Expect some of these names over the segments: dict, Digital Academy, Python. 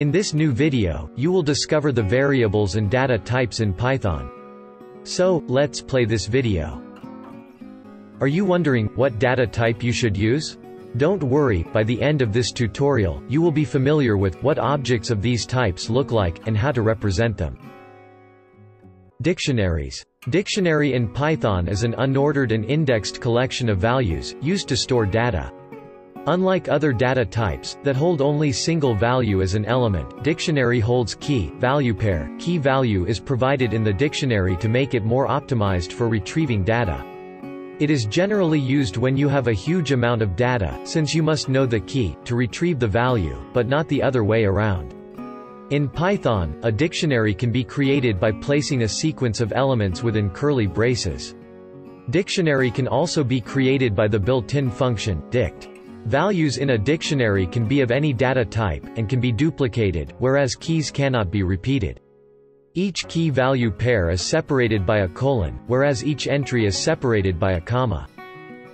In this new video, you will discover the variables and data types in Python. So, let's play this video. Are you wondering what data type you should use? Don't worry, by the end of this tutorial, you will be familiar with what objects of these types look like, and how to represent them. Dictionaries. Dictionary in Python is an unordered and indexed collection of values, used to store data. Unlike other data types, that hold only single value as an element, dictionary holds key-value pair. Key-value is provided in the dictionary to make it more optimized for retrieving data. It is generally used when you have a huge amount of data, since you must know the key to retrieve the value, but not the other way around. In Python, a dictionary can be created by placing a sequence of elements within curly braces. Dictionary can also be created by the built-in function, dict. Values in a dictionary can be of any data type, and can be duplicated, whereas keys cannot be repeated. Each key-value pair is separated by a colon, whereas each entry is separated by a comma.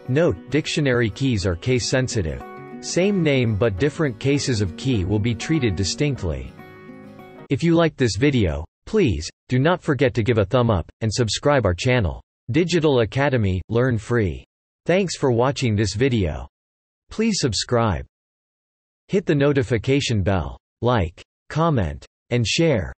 Note, dictionary keys are case-sensitive. Same name but different cases of key will be treated distinctly. If you liked this video, please, do not forget to give a thumb up, and subscribe our channel. Digital Academy, learn free. Thanks for watching this video. Please subscribe. Hit the notification bell, like, comment, and share.